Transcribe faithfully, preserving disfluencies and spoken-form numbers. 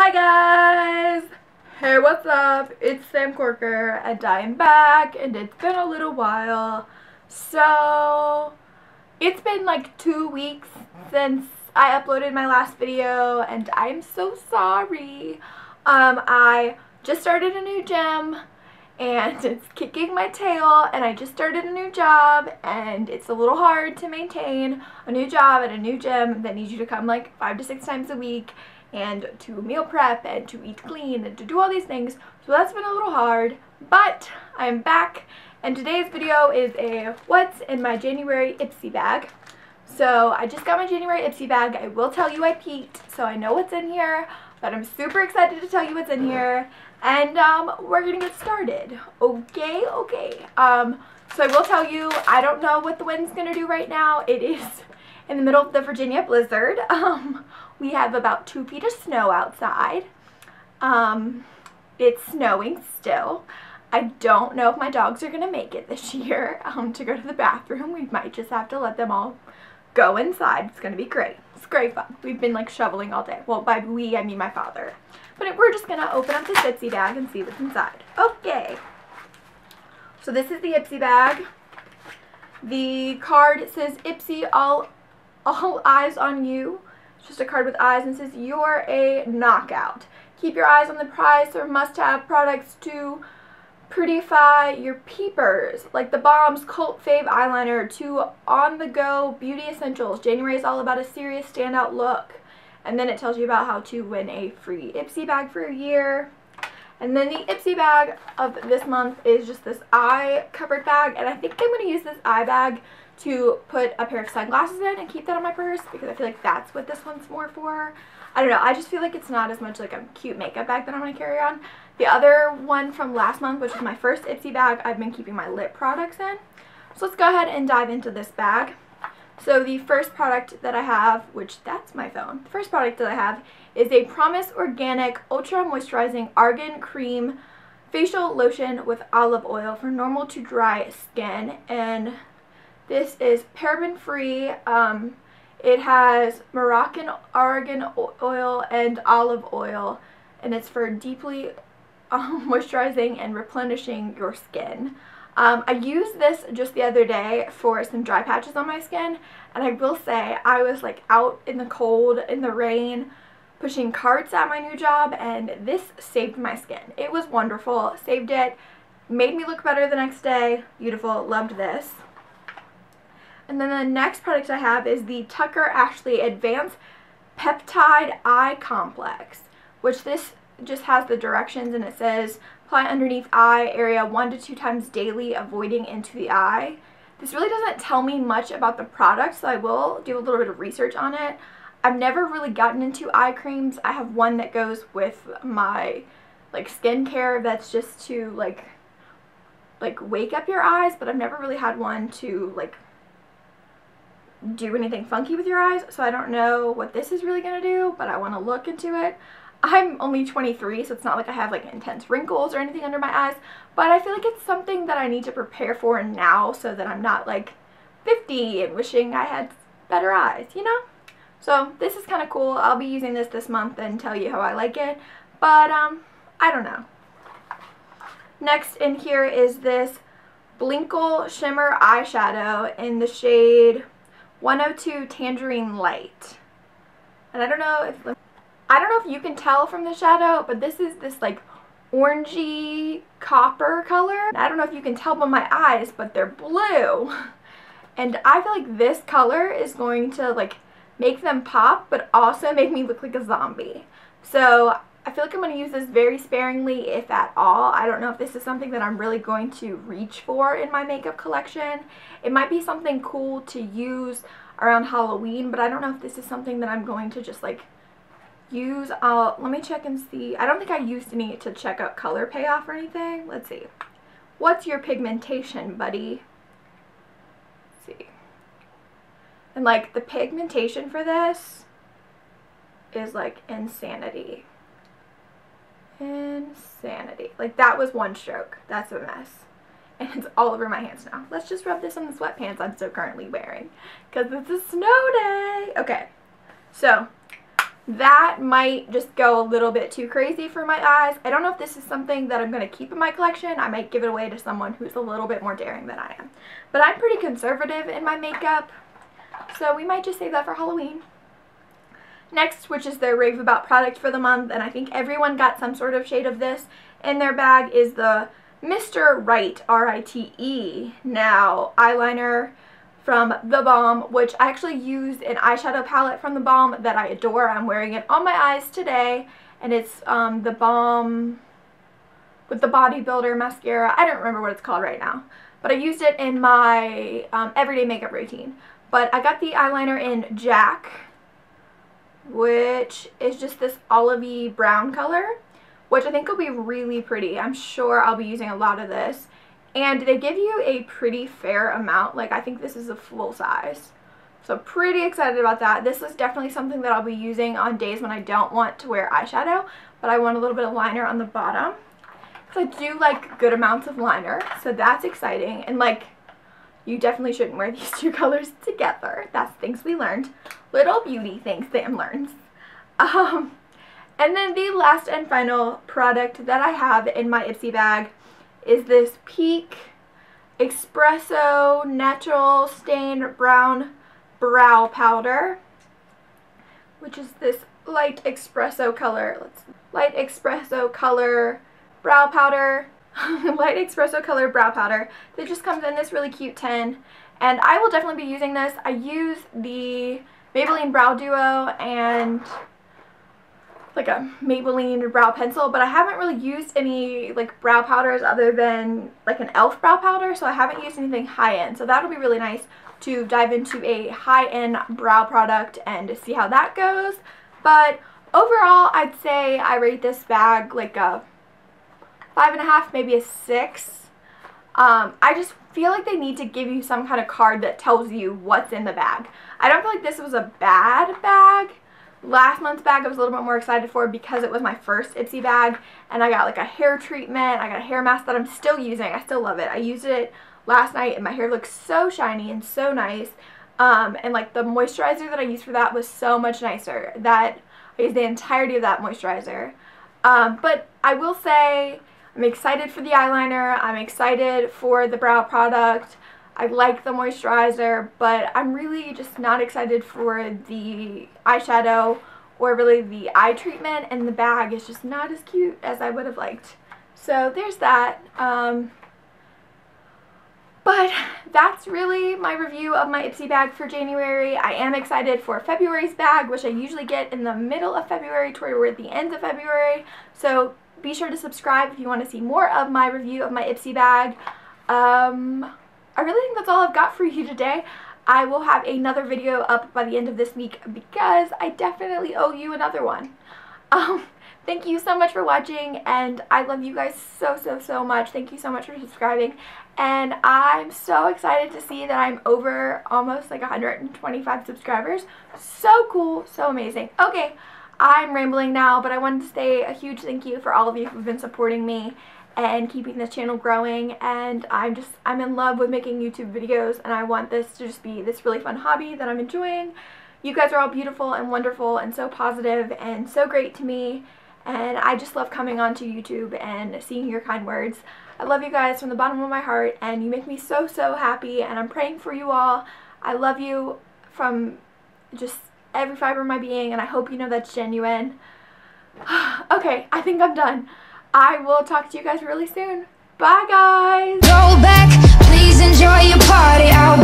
Hi guys! Hey, what's up? It's Sam Corker and I'm back, and it's been a little while. So it's been like two weeks since I uploaded my last video and I'm so sorry. Um, I just started a new gym and it's kicking my tail, and I just started a new job and it's a little hard to maintain a new job at a new gym that needs you to come like five to six times a week and to meal prep and to eat clean and to do all these things. So that's been a little hard, but I'm back, and today's video is a what's in my January Ipsy bag. So I just got my January Ipsy bag. I will tell you I peeked, so I know what's in here, but I'm super excited to tell you what's in here, and um, we're gonna get started. Okay, okay. Um, so I will tell you, I don't know what the wind's gonna do right now. It is in the middle of the Virginia blizzard. Um, we have about two feet of snow outside. Um, it's snowing still. I don't know if my dogs are gonna make it this year um, to go to the bathroom. We might just have to let them all go inside. It's gonna be great. It's great fun. We've been like shoveling all day. Well, by we, I mean my father. But we're just gonna open up this Ipsy bag and see what's inside. Okay. So this is the Ipsy bag. The card says Ipsy, all, all eyes on you. It's just a card with eyes, and it says you're a knockout. Keep your eyes on the price or must-have products to prettyfy your peepers, like the Balm's cult fave eyeliner to on-the-go beauty essentials. January is all about a serious standout look. And then it tells you about how to win a free Ipsy bag for a year. And then the Ipsy bag of this month is just this eye covered bag, and I think I'm going to use this eye bag to put a pair of sunglasses in and keep that on my purse, because I feel like that's what this one's more for. I don't know, I just feel like it's not as much like a cute makeup bag that I'm going to carry on. The other one from last month, which was my first Ipsy bag, I've been keeping my lip products in. So let's go ahead and dive into this bag. So the first product that I have, which that's my phone, the first product that I have is a Promise Organic Ultra Moisturizing Argan Cream Facial Lotion with Olive Oil for normal to dry skin. And this is paraben free. Um, it has Moroccan argan oil and olive oil, and it's for deeply um, moisturizing and replenishing your skin. Um, I used this just the other day for some dry patches on my skin, and I will say I was like out in the cold, in the rain, pushing carts at my new job, and this saved my skin. It was wonderful, saved it, made me look better the next day, beautiful, loved this. And then the next product I have is the Tucker Ashley Advanced Peptide Eye Complex, which this just has the directions, and it says apply underneath eye area one to two times daily, avoiding into the eye. This really doesn't tell me much about the product, so I will do a little bit of research on it. I've never really gotten into eye creams. I have one that goes with my like skincare that's just to like like wake up your eyes, but I've never really had one to like do anything funky with your eyes, so I don't know what this is really gonna do, but I want to look into it. I'm only twenty-three, so it's not like I have like intense wrinkles or anything under my eyes, but I feel like it's something that I need to prepare for now so that I'm not like fifty and wishing I had better eyes, you know? So this is kind of cool. I'll be using this this month and tell you how I like it, but um, I don't know. Next in here is this Blinkle Shimmer Eyeshadow in the shade one oh two Tangerine Light. And I don't know if... I don't know if you can tell from the shadow, but this is this like orangey copper color. I don't know if you can tell by my eyes, but they're blue. And I feel like this color is going to like make them pop, but also make me look like a zombie. So I feel like I'm going to use this very sparingly, if at all. I don't know if this is something that I'm really going to reach for in my makeup collection. It might be something cool to use around Halloween, but I don't know if this is something that I'm going to just like use. I'll let me check and see. I don't think I used any to check out color payoff or anything. Let's see. What's your pigmentation, buddy? Let's see. And like the pigmentation for this is like insanity. Insanity. Like that was one stroke. That's a mess. And it's all over my hands now. Let's just rub this on the sweatpants I'm still currently wearing, because it's a snow day. Okay. So that might just go a little bit too crazy for my eyes. I don't know if this is something that I'm going to keep in my collection. I might give it away to someone who's a little bit more daring than I am. But I'm pretty conservative in my makeup, so we might just save that for Halloween. Next, which is their Rave About product for the month, and I think everyone got some sort of shade of this in their bag, is the Mister Right, R I T E, now eyeliner from The Balm, which I actually used an eyeshadow palette from The Balm that I adore. I'm wearing it on my eyes today, and it's um, The Balm with the Bodybuilder mascara. I don't remember what it's called right now, but I used it in my um, everyday makeup routine. But I got the eyeliner in Jack, which is just this olivey brown color, which I think will be really pretty. I'm sure I'll be using a lot of this. And they give you a pretty fair amount. Like, I think this is a full size. So pretty excited about that. This is definitely something that I'll be using on days when I don't want to wear eyeshadow, but I want a little bit of liner on the bottom, because I do like good amounts of liner. So that's exciting. And like, you definitely shouldn't wear these two colors together. That's things we learned. Little beauty things Sam learns. Um, and then the last and final product that I have in my Ipsy bag is this Peak Espresso Natural Stain Brown Brow Powder, which is this light espresso color. Let's light espresso color brow powder. light espresso color brow powder. It just comes in this really cute tin, and I will definitely be using this. I use the Maybelline Brow Duo and like a Maybelline brow pencil, but I haven't really used any like brow powders other than like an e l f brow powder, so I haven't used anything high-end. So that'll be really nice to dive into a high-end brow product and see how that goes. But overall, I'd say I rate this bag like a five and a half, maybe a six. Um, I just feel like they need to give you some kind of card that tells you what's in the bag. I don't feel like this was a bad bag. Last month's bag I was a little bit more excited for because it was my first Ipsy bag, and I got like a hair treatment, I got a hair mask that I'm still using, I still love it. I used it last night and my hair looks so shiny and so nice, um, and like the moisturizer that I used for that was so much nicer. That I used the entirety of that moisturizer, um, but I will say I'm excited for the eyeliner, I'm excited for the brow product, I like the moisturizer, but I'm really just not excited for the eyeshadow or really the eye treatment, and the bag is just not as cute as I would have liked. So there's that. Um, but that's really my review of my Ipsy bag for January. I am excited for February's bag, which I usually get in the middle of February toward the end of February. So be sure to subscribe if you want to see more of my review of my Ipsy bag. Um... I really think that's all I've got for you today. I will have another video up by the end of this week because I definitely owe you another one. Um, thank you so much for watching, and I love you guys so, so, so much. Thank you so much for subscribing, and I'm so excited to see that I'm over almost like one hundred twenty-five subscribers. So cool, so amazing. Okay, I'm rambling now, but I wanted to say a huge thank you for all of you who've been supporting me and keeping this channel growing, and I'm just, I'm in love with making YouTube videos, and I want this to just be this really fun hobby that I'm enjoying. You guys are all beautiful and wonderful and so positive and so great to me, and I just love coming onto YouTube and seeing your kind words. I love you guys from the bottom of my heart, and you make me so, so happy, and I'm praying for you all. I love you from just every fiber of my being, and I hope you know that's genuine. Okay, I think I'm done. I will talk to you guys really soon. Bye, guys. Go back, please enjoy your party. I'll